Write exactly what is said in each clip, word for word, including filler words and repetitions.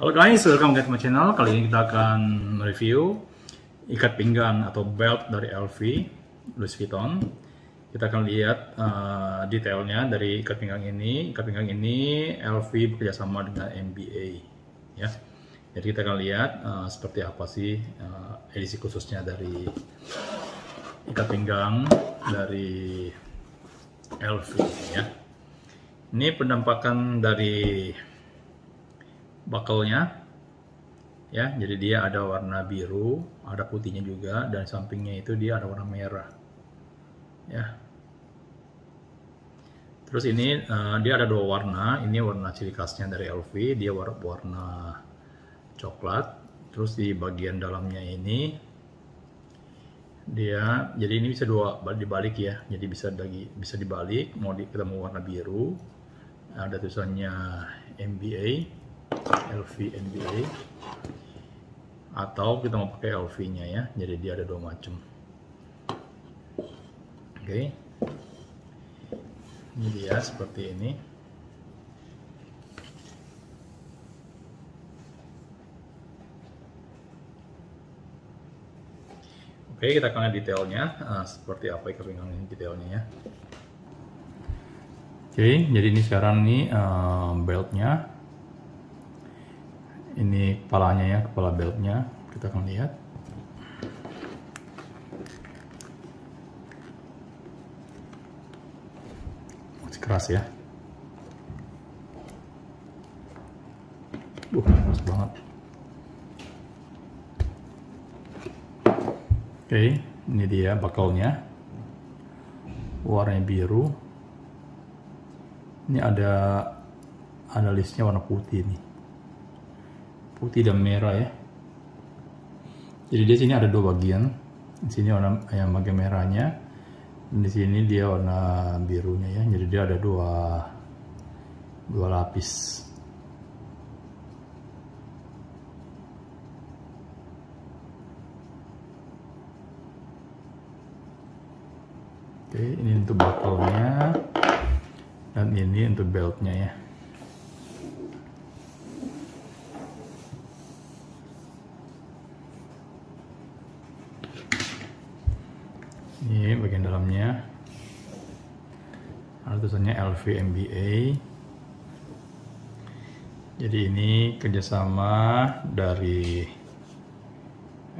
Halo guys, welcome back to my channel. Kali ini kita akan review ikat pinggang atau belt dari L V, Louis Vuitton. Kita akan lihat uh, detailnya dari ikat pinggang ini. Ikat pinggang ini L V bekerjasama dengan N B A, ya. Jadi kita akan lihat uh, seperti apa sih uh, edisi khususnya dari ikat pinggang dari L V, ya. Ini penampakan dari buckle-nya, ya. Jadi dia ada warna biru, ada putihnya juga, dan sampingnya itu dia ada warna merah, ya. Terus ini uh, dia ada dua warna. Ini warna ciri khasnya dari L V, dia warna, warna coklat. Terus di bagian dalamnya ini dia, jadi ini bisa dua dibalik, ya. Jadi bisa lagi bisa dibalik, mau di, ketemu warna biru, ada tulisannya N B A. L V N B A, atau kita mau pakai L V nya, ya. Jadi dia ada dua macam. Oke, okay. Ini dia seperti ini, oke okay, kita akan lihat detailnya, nah, seperti apa ikat pinggang ini detailnya, ya. Oke okay, jadi ini sekarang nih uh, belt nya ini kepalanya, ya, kepala beltnya. Kita akan lihat. Masih keras, ya. Uh, keras banget. Oke, ini dia buckle-nya. Warnanya biru. Ini ada analisnya warna putih nih. Putih dan merah, ya. Jadi di sini ada dua bagian. Di sini warna yang bagian merahnya, dan di sini dia warna birunya, ya. Jadi dia ada dua dua lapis. Oke, ini untuk buckle-nya dan ini untuk belt-nya, ya. Ini bagian dalamnya ada tulisannya L V N B A. Jadi ini kerjasama dari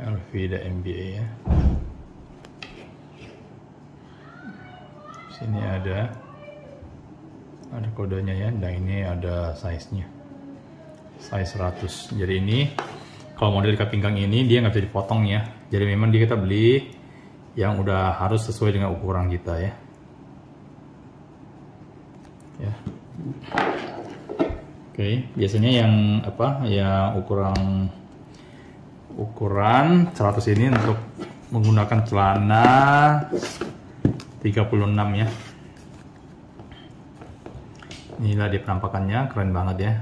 L V dan N B A, ya. Sini ada ada kodenya, ya, dan ini ada size-nya, size seratus. Jadi ini kalau model ikat pinggang ini dia nggak bisa dipotong, ya. Jadi memang dia kita beli yang udah harus sesuai dengan ukuran kita, ya. Ya. Oke, okay. Biasanya yang apa? Yang ukuran ukuran seratus ini untuk menggunakan celana tiga puluh enam, ya. Inilah dia penampakannya, keren banget, ya.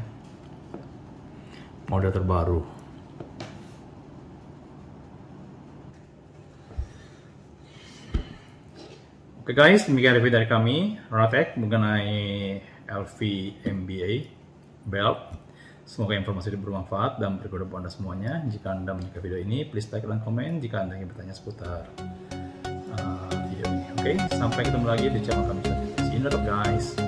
Model terbaru. Oke okay guys, demikian review dari kami, Ronatek, mengenai L V N B A belt. Semoga informasi ini bermanfaat dan berguna buat Anda semuanya. Jika Anda menyukai video ini, please like dan komen jika Anda ingin bertanya seputar uh, video ini. Oke, okay? Sampai ketemu lagi di channel kami selanjutnya. See you later guys.